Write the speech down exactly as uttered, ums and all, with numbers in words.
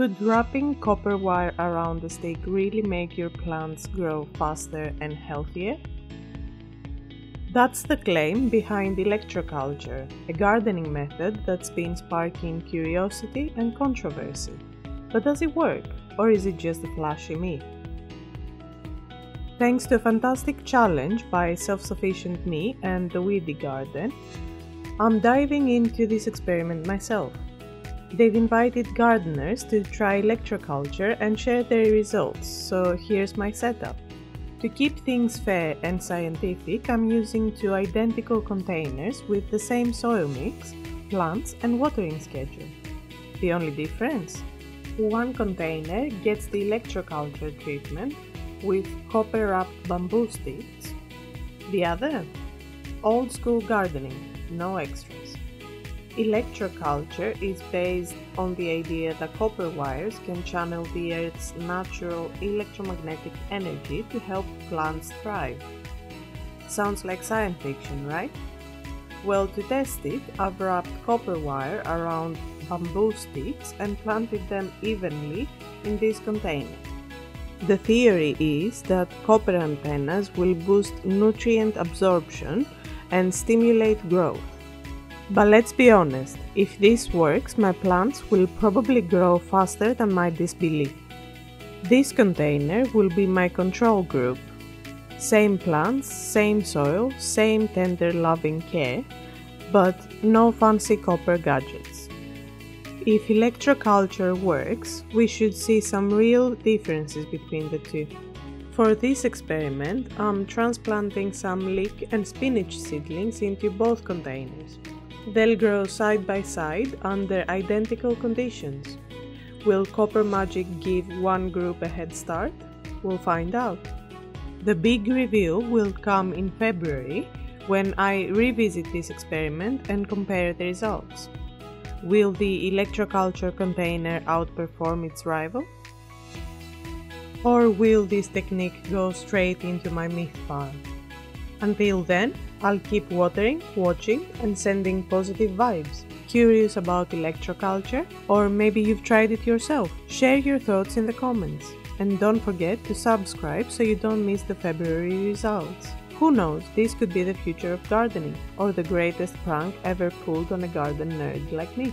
Could wrapping copper wire around the stake really make your plants grow faster and healthier? That's the claim behind electroculture, a gardening method that's been sparking curiosity and controversy. But does it work, or is it just a flashy myth? Thanks to a fantastic challenge by Self-Sufficient Me and the Weedy Garden, I'm diving into this experiment myself. They've invited gardeners to try electroculture and share their results, so here's my setup. To keep things fair and scientific, I'm using two identical containers with the same soil mix, plants and watering schedule. The only difference? One container gets the electroculture treatment with copper-wrapped bamboo sticks, the other? Old-school gardening, no extras. Electroculture is based on the idea that copper wires can channel the Earth's natural electromagnetic energy to help plants thrive. Sounds like science fiction, right? Well, to test it, I've wrapped copper wire around bamboo sticks and planted them evenly in this container. The theory is that copper antennas will boost nutrient absorption and stimulate growth. But let's be honest, if this works, my plants will probably grow faster than my disbelief. This container will be my control group. Same plants, same soil, same tender loving care, but no fancy copper gadgets. If electroculture works, we should see some real differences between the two. For this experiment, I'm transplanting some leek and spinach seedlings into both containers. They'll grow side by side under identical conditions. Will copper magic give one group a head start? We'll find out. The big reveal will come in February when I revisit this experiment and compare the results. Will the electroculture container outperform its rival? Or will this technique go straight into my myth pile? Until then, I'll keep watering, watching and sending positive vibes. Curious about electroculture? Or maybe you've tried it yourself? Share your thoughts in the comments. And don't forget to subscribe so you don't miss the February results. Who knows, this could be the future of gardening, or the greatest prank ever pulled on a garden nerd like me.